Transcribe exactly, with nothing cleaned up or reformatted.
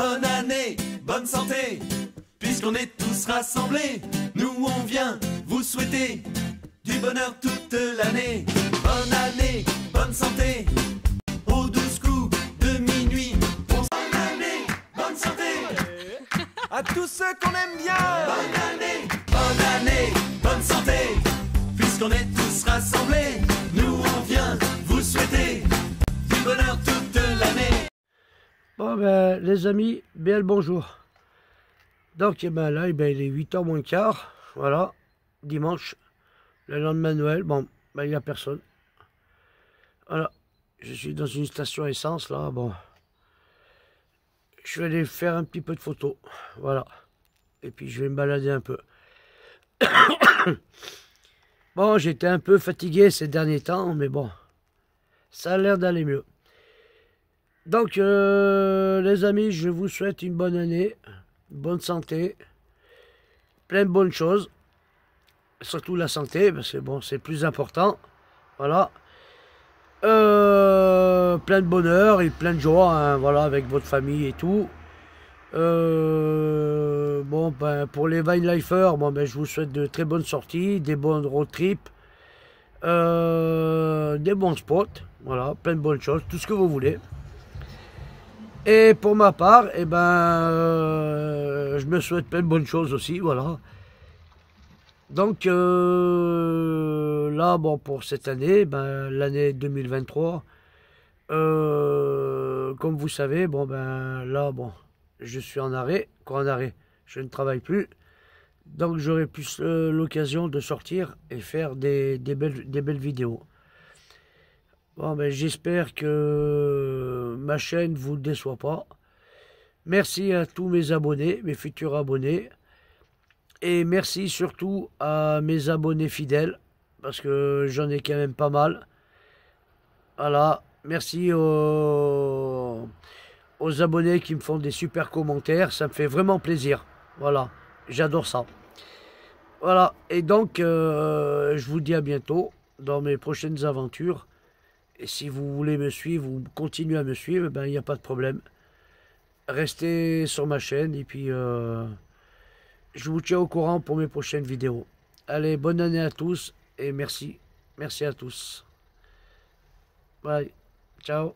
bonne année, bonne santé. Puisqu'on est tous rassemblés, nous on vient vous souhaiter du bonheur toute l'année. Bonne année, bonne santé. Aux douze coups de minuit, on... bonne année, bonne santé. À tous ceux qu'on aime bien. Bonne année, bonne année, bonne santé. Puisqu'on est tous rassemblés, nous on vient vous souhaiter du bonheur toute l'année. Bon ben les amis, bien le bonjour. Donc eh ben, là eh ben, il est huit heures moins le quart, voilà, dimanche, le lendemain Noël, bon, ben, il n'y a personne. Voilà, je suis dans une station essence là, bon, je vais aller faire un petit peu de photos, voilà, et puis je vais me balader un peu. Bon, j'étais un peu fatigué ces derniers temps, mais bon, ça a l'air d'aller mieux. Donc euh, les amis, je vous souhaite une bonne année. Bonne santé, plein de bonnes choses, surtout la santé, parce que bon, c'est plus important, voilà, euh, plein de bonheur et plein de joie, hein, voilà, avec votre famille et tout, euh, bon, ben, pour les Vinelifers, bon, ben, je vous souhaite de très bonnes sorties, des bonnes road trips, euh, des bons spots, voilà, plein de bonnes choses, tout ce que vous voulez. Et pour ma part, eh ben, euh, je me souhaite plein de bonnes choses aussi, voilà. Donc euh, là, bon, pour cette année, ben, l'année deux mille vingt-trois, euh, comme vous savez, bon, ben, là, bon, je suis en arrêt, quoi en arrêt, je ne travaille plus, donc j'aurai plus euh, l'occasion de sortir et faire des, des, belles, des belles vidéos. Bon, ben, j'espère que ma chaîne ne vous déçoit pas. Merci à tous mes abonnés, mes futurs abonnés. Et merci surtout à mes abonnés fidèles, parce que j'en ai quand même pas mal. Voilà, merci aux, aux abonnés qui me font des super commentaires, ça me fait vraiment plaisir. Voilà, j'adore ça. Voilà, et donc euh, je vous dis à bientôt dans mes prochaines aventures. Et si vous voulez me suivre ou continuer à me suivre, ben, il n'y a pas de problème. Restez sur ma chaîne et puis euh, je vous tiens au courant pour mes prochaines vidéos. Allez, bonne année à tous et merci. Merci à tous. Bye. Ciao.